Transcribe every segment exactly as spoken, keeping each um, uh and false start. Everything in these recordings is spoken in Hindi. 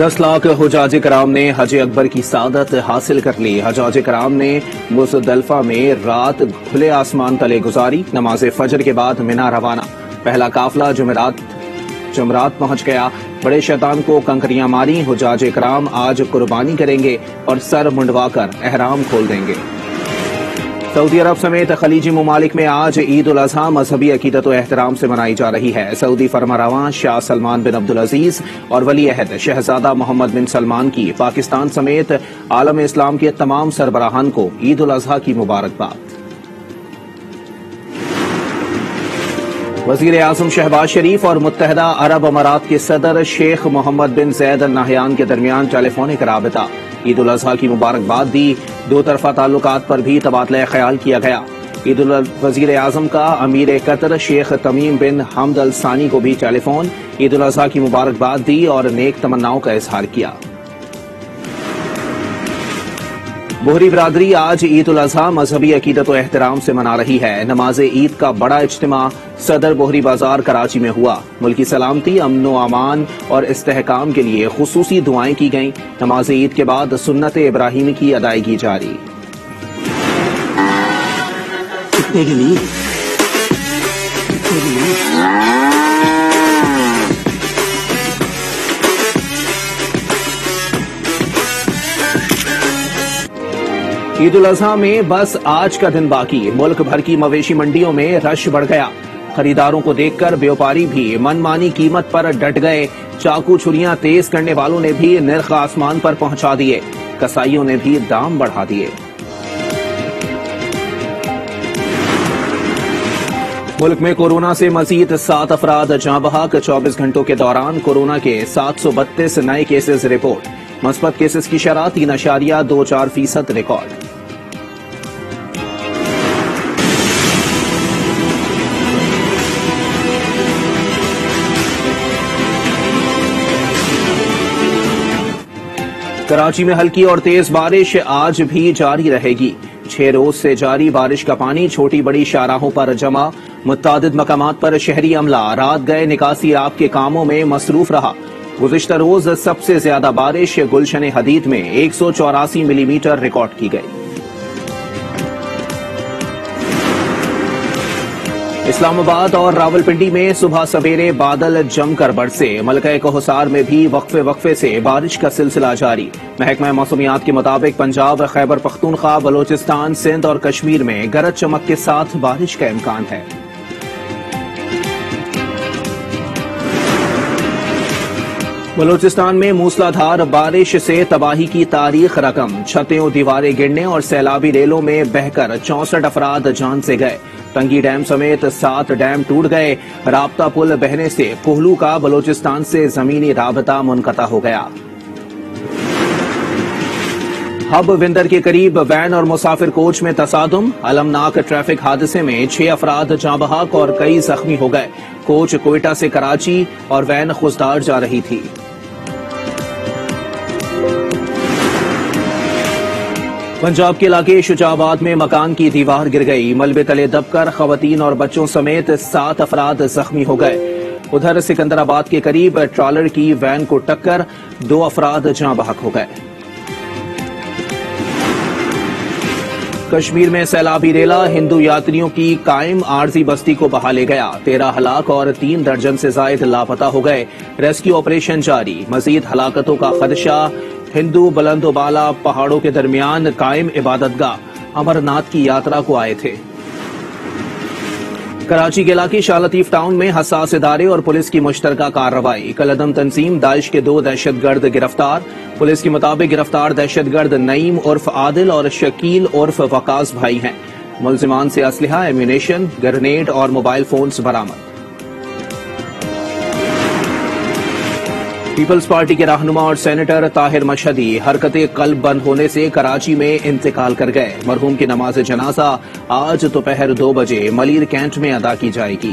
दस लाख हजाज कराम ने हज अकबर की सादत हासिल कर ली। हजाज कराम ने मुजदलिफा में रात खुले आसमान तले गुजारी। नमाज फजर के बाद मिना रवाना। पहला काफिला जुमेरात जुमरात पहुंच गया। बड़े शैतान को कंकरियां मारी। हजाज कराम आज कुर्बानी करेंगे और सर मुंडवा कर एहराम खोल देंगे। सऊदी अरब समेत खलीजी ममालिक में आज ईद उल अजहा मजहबी अकीदत और एहतराम से मनाई जा रही है। सऊदी फरमारवां Shah Salman bin Abdul Aziz और वली अहद शहजादा मोहम्मद बिन सलमान की पाकिस्तान समेत आलम इस्लाम के तमाम सरबराहान को ईद उल अजहा की मुबारकबाद। वज़ीर आज़म शहबाज शरीफ और मुत्तहदा अरब अमारात के सदर शेख मोहम्मद बिन सैदाहान नाहयान के दरमियान टेलीफोनिक रबता। ईद उल अजहा की मुबारकबाद दी। दो तरफा ताल्लुकात पर भी तबादला ख्याल किया गया। ईद उल वज़ीर आज़म का अमीर Qatar Sheikh Tamim bin Hamad Al Thani को भी टेलीफोन ईद उल अजहा की मुबारकबाद दी और नेक तमन्नाओं का इजहार किया। बोहरी बरादरी आज ईद उल अजहा मजहबी अकीदत और एहतराम से मना रही है। नमाज ईद का बड़ा इज्तिमा सदर बोहरी बाजार कराची में हुआ। मुल्की सलामती अमन व अमान और इस्तेहकाम के लिए खुसूसी दुआएं की गईं। नमाज ईद के बाद सुन्नत इब्राहिमी की अदायगी जारी। इतने के लिए। इतने के लिए। ईद उल अजहा में बस आज का दिन बाकी। मुल्क भर की मवेशी मंडियों में रश बढ़ गया। खरीदारों को देखकर व्यापारी भी मनमानी कीमत पर डट गए। चाकू छुरियां तेज करने वालों ने भी निर्ख आसमान पर पहुंचा दिए। कसाईयों ने भी दाम बढ़ा दिए। मुल्क में कोरोना से मजीद सात अफराद जाँ बहक। चौबीस घंटों के दौरान कोरोना के सात सौ बत्तीस नए केसेज रिपोर्ट। मस्बत केसेस की शरह तीन अशारिया दो चार फीसद रिकॉर्ड। कराची में हल्की और तेज बारिश आज भी जारी रहेगी। छह रोज से जारी बारिश का पानी छोटी बड़ी शाहराहों पर जमा। मुतादिद मकामात पर शहरी अमला रात गए निकासी आप के कामों में मसरूफ रहा। गुज़िश्ता रोज सबसे ज्यादा बारिश गुलशन हदीद में एक सौ चौरासी मिलीमीटर रिकॉर्ड की गई। इस्लामाबाद और रावलपिंडी में सुबह सवेरे बादल जमकर बरसे। मलका कोहसार में भी वक्फे वक्फे से बारिश का सिलसिला जारी। महकमा मौसमियात के मुताबिक पंजाब, खैबर पख्तूनख्वा, बलोचिस्तान, सिंध और कश्मीर में गरज चमक के साथ बारिश का इम्कान है। बलोचिस्तान में मूसलाधार बारिश से तबाही की तारीख रकम। छतें और दीवारें गिरने और सैलाबी रेलों में बहकर चौसठ अफराद जान से गए। तंगी डैम समेत सात डैम टूट गए। राबता पुल बहने से कोहलू का बलोचिस्तान से जमीनी राबता मुनक़ता हो गया। हब विंदर के करीब वैन और मुसाफिर कोच में तसादुम। अलमनाक ट्रैफिक हादसे में छह अफराद जाँ बहक और कई जख्मी हो गए। कोच कोयटा से कराची और वैन खुसदार जा रही थी। पंजाब के इलाके शुजाबाद में मकान की दीवार गिर गई। मलबे तले दबकर खवातीन और बच्चों समेत सात अफराद जख्मी हो गए। उधर सिकंदराबाद के करीब ट्रॉलर की वैन को टक्कर दो अफराद जाँ बहक हो गए। कश्मीर में सैलाबी रेला हिंदू यात्रियों की कायम आरजी बस्ती को बहा ले गया। तेरह हलाक और तीन दर्जन से जायद लापता हो गए। रेस्क्यू ऑपरेशन जारी। मजीद हलाकतों का खदशा। हिंदू बुलंदोबाला पहाड़ों के दरमियान कायम इबादतगाह अमरनाथ की यात्रा को आए थे। कराची के इलाके शाह लतीफ टाउन में हसास इदारे और पुलिस की मुश्तरका कार्रवाई। कलदम तंजीम दाइश के दो दहशतगर्द गिरफ्तार। पुलिस के मुताबिक गिरफ्तार दहशतगर्द नईम उर्फ आदिल और शकील उर्फ वकास भाई हैं। मुलजिमान से असलहा, एम्यूनेशन, ग्रेनेड और मोबाइल फोन्स बरामद। पीपल्स पार्टी के रहनुमा और सेनेटर ताहिर मशहदी हरकते कल्ब बंद होने से कराची में इंतकाल कर गए। मरहूम की नमाज जनाजा आज दोपहर दो बजे मलिर कैंट में अदा की जाएगी।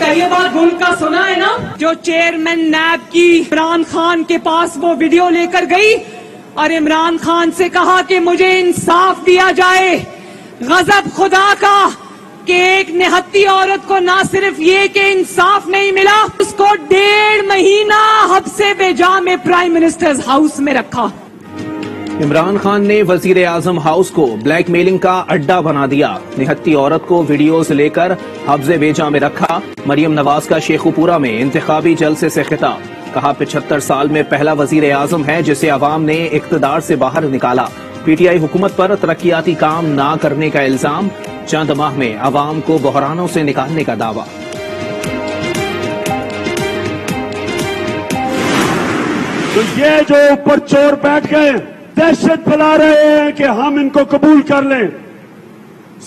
पहली बार उनका सुना है ना, जो चेयरमैन नैब की इमरान खान के पास वो वीडियो लेकर गई और इमरान खान से कहा कि मुझे इंसाफ दिया जाए। गजब खुदा का कि एक निहत्थी औरत को ना सिर्फ ये कि इंसाफ नहीं मिला, उसको डेढ़ महीना हब्से बेजा में प्राइम मिनिस्टर्स हाउस में रखा। इमरान खान ने वजीर आजम हाउस को ब्लैकमेलिंग का अड्डा बना दिया। निहत्थी औरत को वीडियो से लेकर हब्से बेजा में रखा। मरियम नवाज का शेखुपुरा में इंतखाबी जलसे से खिताब। कहा पचहत्तर साल में पहला वजीर आजम है जिसे अवाम ने इख्तदार से बाहर निकाला। पीटीआई हुकूमत पर तरक्याती काम ना करने का इल्जाम। चंद माह में अवाम को बहरानों से निकालने का दावा। तो ये जो ऊपर चोर बैठ गए दहशत फैला रहे हैं कि हम इनको कबूल कर लें।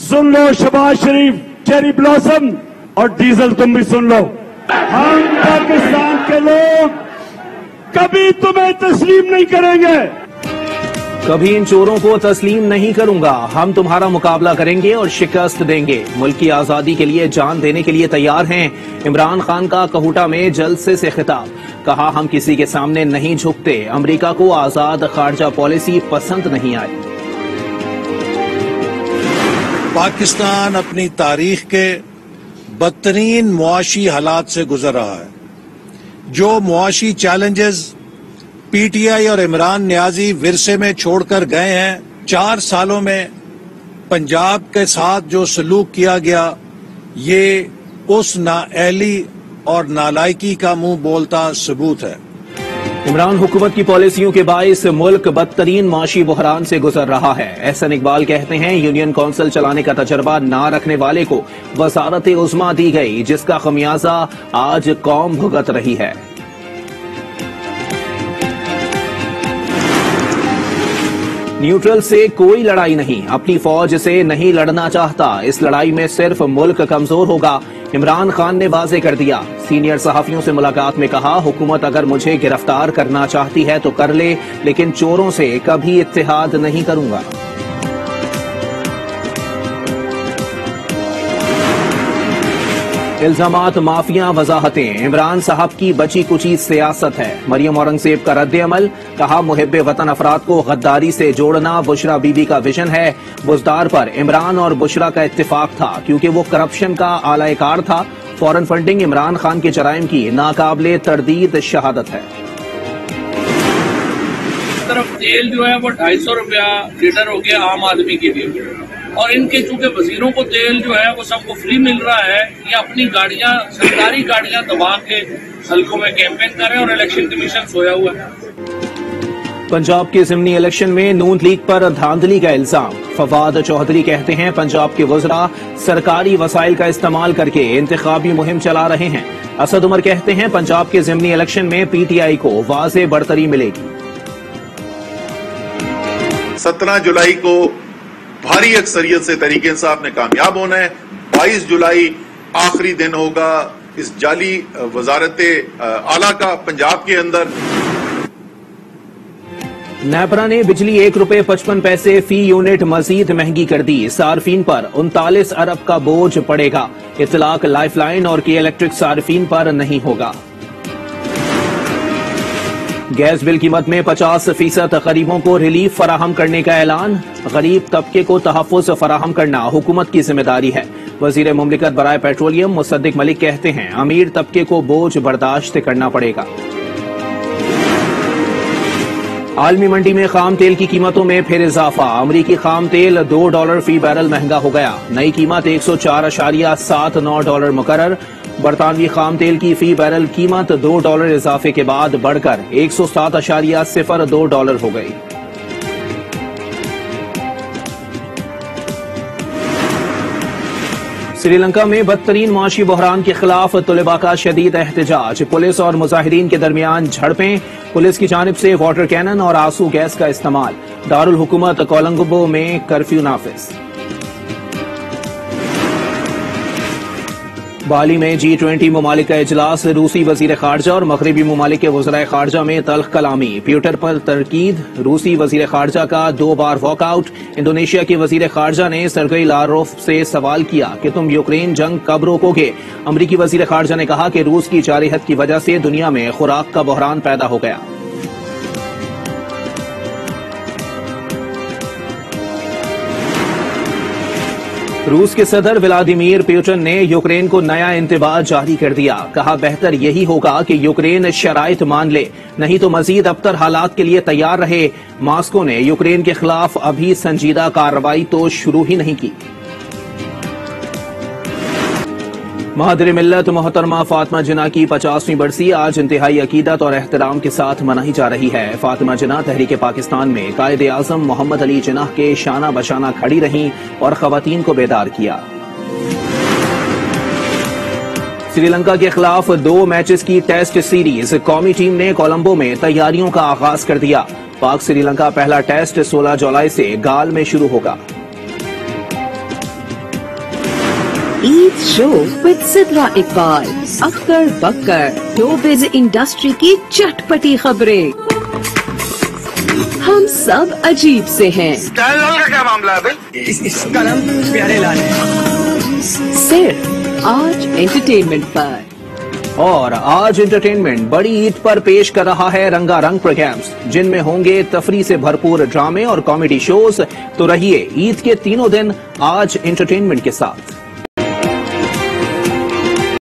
सुन लो शहबाज शरीफ, चेरी ब्लॉसम और डीजल, तुम भी सुन लो। हम पाकिस्तान के लोग कभी तुम्हें तस्लीम नहीं करेंगे। कभी इन चोरों को तस्लीम नहीं करूंगा। हम तुम्हारा मुकाबला करेंगे और शिकस्त देंगे। मुल्क की आजादी के लिए जान देने के लिए तैयार हैं। इमरान खान का कहूटा में जलसे से खिताब। कहा हम किसी के सामने नहीं झुकते। अमेरिका को आजाद खारजा पॉलिसी पसंद नहीं आई। पाकिस्तान अपनी तारीख के बदतरीन मुआशी हालात से गुजर रहा है। जो मुआशी चैलेंजेस पीटीआई और इमरान न्याजी विरसे में छोड़कर गए हैं, चार सालों में पंजाब के साथ जो सलूक किया गया, ये उस नाअहली और नालायकी का मुंह बोलता सबूत है। इमरान हुकूमत की पॉलिसियों के बाइस मुल्क बदतरीन माशी बहरान से गुजर रहा है। अहसन इकबाल कहते हैं यूनियन काउंसिल चलाने का तजर्बा ना रखने वाले को वजारत उज़्मा दी गई, जिसका खमियाजा आज कौम भुगत रही है। न्यूट्रल से कोई लड़ाई नहीं, अपनी फौज से नहीं लड़ना चाहता। इस लड़ाई में सिर्फ मुल्क कमजोर होगा, इमरान खान ने वाजे कर दिया। सीनियर सहाफियों से मुलाकात में कहा हुकूमत अगर मुझे गिरफ्तार करना चाहती है तो कर ले, लेकिन चोरों से कभी इत्तेहाद नहीं करूंगा। इल्जामात, माफिया, वजाहतें इमरान साहब की बची कुची सियासत है। मरियम औरंगजेब का रद्द अमल। कहा मुहिब्बे वतन अफराद को गद्दारी से जोड़ना बुशरा बीबी का विजन है। बुजदार पर इमरान और बुशरा का इत्तेफाक था क्योंकि वो करप्शन का आलायकार था। फॉरेन फंडिंग इमरान खान के जराइम की नाकाबिले तर्दीद शहादत है। तेल जो है वो ढाई सौ रुपया लीटर हो गया आम आदमी के लिए, और इनके चूंकि वजीरों को तेल जो है वो सबको फ्री मिल रहा है, ये अपनी गाड़ियां, सरकारी गाड़ियां दबा के हल्कों में कैंपेन कर रहे हैं और इलेक्शन कमीशन सोया हुआ है। पंजाब के जिमनी इलेक्शन में नून लीग पर धांधली का इल्जाम। फवाद चौधरी कहते हैं पंजाब के वज़रा सरकारी वसाइल का इस्तेमाल करके इंतखाबी मुहिम चला रहे हैं। असद उमर कहते हैं पंजाब के जिमनी इलेक्शन में पीटीआई को वाज़े बढ़तरी मिलेगी। सत्रह जुलाई को भारी अक्सरियत से तहरीक इंसाफ ने कामयाब होना है। बाईस जुलाई आखिरी दिन होगा इस जाली वजारत आला का पंजाब के अंदर। नेपरा ने बिजली एक रुपए पचपन पैसे फी यूनिट मजीद महंगी कर दी। सार्फिन पर उनतालीस अरब का बोझ पड़ेगा। इतलाक लाइफलाइन और के इलेक्ट्रिक सार्फिन पर नहीं होगा। गैस बिल कीमत में पचास फीसद गरीबों को रिलीफ फराहम करने का ऐलान। गरीब तबके को तहफ़्फ़ुज़ फराहम करना हुकूमत की जिम्मेदारी है। वज़ीर मुमलिकत बराए पेट्रोलियम मुसदिक मलिक कहते हैं अमीर तबके को बोझ बर्दाश्त करना पड़ेगा। आलमी मंडी में खाम तेल की कीमतों में फिर इजाफा। अमरीकी खाम तेल दो डॉलर फी बैरल महंगा हो गया। नई कीमत एक सौ चार अशारिया सात नौ डॉलर मुकर्रर। बरतानवी खाम तेल की फी बैरल कीमत दो डॉलर इजाफे के बाद बढ़कर एक सौ सात अशारिया सिफर दो डॉलर हो गई। श्रीलंका में बदतरीन माशी बहरान के खिलाफ तलबा का शदीद एहतजाज। पुलिस और मुजाहिदीन के दरमियान झड़पें। पुलिस की जानिब से वाटर कैनन और आंसू गैस का इस्तेमाल। दारुल हुकूमत कोलंगबो में कर्फ्यू नाफिज। बाली में जी ट्वेंटी ममालिक का इजलास। रूसी वजीर खारजा और मगरबी ममालिक के वज़राए खारजा में तल्ख कलामी। ट्विटर पर तरकीद। रूसी वजीर खारजा का दो बार वॉकआउट। इंडोनेशिया के वजीर खारजा ने सर्गेई लारोफ से सवाल किया कि तुम यूक्रेन जंग कब रोकोगे। अमरीकी वजीर खारजा ने कहा कि रूस की जारहत की वजह से दुनिया में खुराक का बहरान पैदा हो गया। रूस के सदर व्लादिमिर पुतिन ने यूक्रेन को नया इंतबाह जारी कर दिया। कहा, बेहतर यही होगा कि यूक्रेन शराइत मान ले, नहीं तो मजीद अबतर हालात के लिए तैयार रहे। मास्को ने यूक्रेन के खिलाफ अभी संजीदा कार्रवाई तो शुरू ही नहीं की। महादिर मिल्लत मोहतरमा फातिमा जिन्ना की पचासवीं बरसी आज इंतहाई अकीदत और एहतराम के साथ मनाई जा रही है। फातिमा जिन्ना तहरीक पाकिस्तान में कायदे आजम मोहम्मद अली जिन्ना के शाना बशाना खड़ी रहीं और खवातीन को बेदार किया। श्रीलंका के खिलाफ दो मैचेस की टेस्ट सीरीज कौमी टीम ने कोलंबो में तैयारियों का आगाज कर दिया। पाक श्रीलंका पहला टेस्ट सोलह जुलाई से गाल में शुरू होगा। ईद शो विद सिदरा इकबाल, अख्तर बक्कर, टोबेज इंडस्ट्री की चटपटी खबरें। हम सब अजीब से हैं। का क्या मामला है भाई? इस, इस कलम प्यारे लाने। सिर्फ आज एंटरटेनमेंट पर। और आज एंटरटेनमेंट बड़ी ईद पर पेश कर रहा है रंगारंग प्रोग्राम्स, जिनमें होंगे तफरी से भरपूर ड्रामे और कॉमेडी शोज। तो रहिए ईद के तीनों दिन आज एंटरटेनमेंट के साथ।